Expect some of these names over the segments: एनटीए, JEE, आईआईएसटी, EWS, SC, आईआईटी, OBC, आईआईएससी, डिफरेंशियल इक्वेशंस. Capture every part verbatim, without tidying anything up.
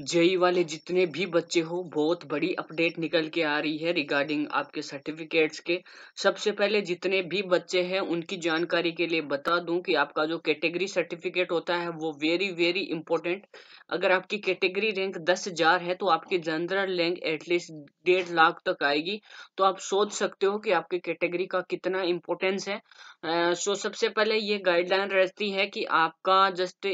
JEE वाले जितने भी बच्चे हो, बहुत बड़ी अपडेट निकल के आ रही है रिगार्डिंग आपके सर्टिफिकेट्स के। सबसे पहले जितने भी बच्चे हैं उनकी जानकारी के लिए बता दूं कि आपका जो कैटेगरी सर्टिफिकेट होता है वो वेरी वेरी इंपॉर्टेंट। अगर आपकी कैटेगरी रैंक दस हजार है तो आपकी जनरल रैंक एटलीस्ट डेढ़ लाख तक आएगी, तो आप सोच सकते हो कि आपकी कैटेगरी का कितना इम्पोर्टेंस है। सो सबसे पहले ये गाइडलाइन रहती है कि आपका जस्ट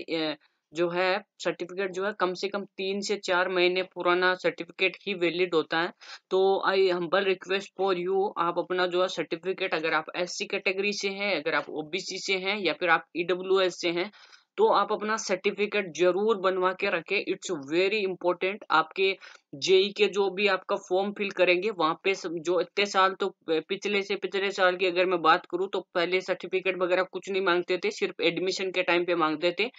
जो है सर्टिफिकेट जो है कम से कम तीन से चार महीने पुराना सर्टिफिकेट ही वैलिड होता है। तो I humble request for you, आप अपना जो है सर्टिफिकेट, अगर आप एससी कैटेगरी से हैं, अगर आप ओबीसी से हैं या फिर आप ईडब्ल्यूएस से हैं, तो आप अपना सर्टिफिकेट जरूर बनवा के रखें। It's very important. आपके जेई के जो भी आपका फॉर्म फिल करेंगे वहाँ पे जो इतने साल, तो पिछले से पिछले साल की अगर मैं बात करूँ तो पहले सर्टिफिकेट वगैरह कुछ नहीं मांगते थे, सिर्फ एडमिशन के टाइम पे मांगते थे।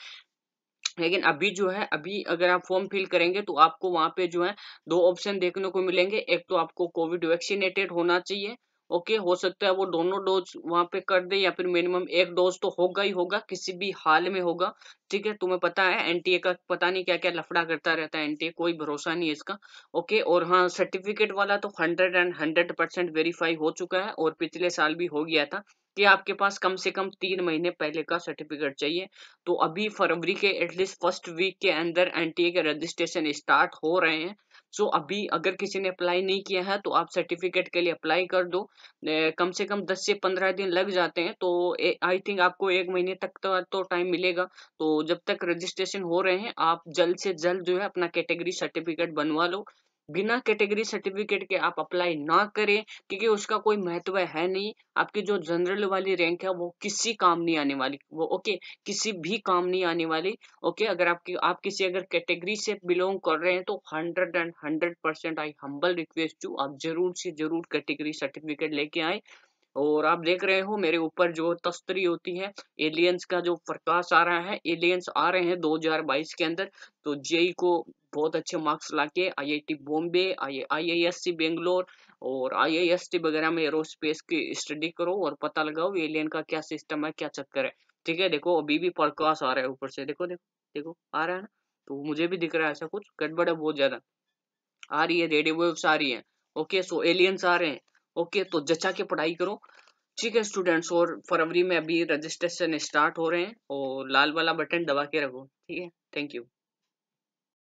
लेकिन अभी जो है, अभी अगर आप फॉर्म फिल करेंगे तो आपको वहाँ पे जो है दो ऑप्शन देखने को मिलेंगे। एक तो आपको कोविड वैक्सीनेटेड होना चाहिए, ओके, हो सकता है वो दोनों डोज वहाँ पे कर दे या फिर मिनिमम एक डोज तो होगा ही होगा, किसी भी हाल में होगा, ठीक है। तुम्हें पता है एनटीए का पता नहीं क्या क्या लफड़ा करता रहता है, एनटीए कोई भरोसा नहीं है इसका, ओके। और हाँ, सर्टिफिकेट वाला तो hundred and hundred percent verify हो चुका है और पिछले साल भी हो गया था कि आपके पास कम से कम तीन महीने पहले का सर्टिफिकेट चाहिए। तो अभी फरवरी के एटलीस्ट फर्स्ट वीक के अंदर एनटीए के रजिस्ट्रेशन स्टार्ट हो रहे हैं। सो अभी अगर किसी ने अप्लाई नहीं किया है तो आप सर्टिफिकेट के लिए अप्लाई कर दो। कम से कम दस से पंद्रह दिन लग जाते हैं, तो आई थिंक आपको एक महीने तक तो टाइम मिलेगा। तो जब तक रजिस्ट्रेशन हो रहे हैं आप जल्द से जल्द जो है अपना कैटेगरी सर्टिफिकेट बनवा लो। बिना कैटेगरी सर्टिफिकेट के आप अप्लाई ना करें, क्योंकि उसका कोई महत्व है नहीं। आपकी जो जनरल वाली रैंक है वो किसी काम नहीं आने वाली, वो ओके किसी भी काम नहीं आने वाली, ओके। अगर आपकी आप किसी अगर कैटेगरी से बिलोंग कर रहे हैं तो hundred and hundred percent I humble request you, आप जरूर से जरूर कैटेगरी सर्टिफिकेट लेके आए। और आप देख रहे हो मेरे ऊपर जो तस्तरी होती है, एलियंस का जो प्रकाश आ रहा है, एलियंस आ रहे हैं दो हज़ार बाईस के अंदर। तो जेई को बहुत अच्छे मार्क्स लाके आईआईटी बॉम्बे, आईआईएससी बेंगलोर और आईआईएसटी वगैरह में एरोस्पेस की स्टडी करो और पता लगाओ एलियन का क्या सिस्टम है, क्या चक्कर है, ठीक है। देखो अभी भी प्रकाश आ रहा है ऊपर से, देखो देखो देखो आ रहा है ना, तो मुझे भी दिख रहा है ऐसा कुछ गड़बड़ है, बहुत ज्यादा आ रही है, रेडियो वेव्स आ रही है, ओके। सो एलियंस आ रहे हैं, ओके okay, तो जचा के पढ़ाई करो, ठीक है स्टूडेंट्स। और फरवरी में अभी रजिस्ट्रेशन स्टार्ट हो रहे हैं और लाल वाला बटन दबा के रखो, ठीक है। Thank you.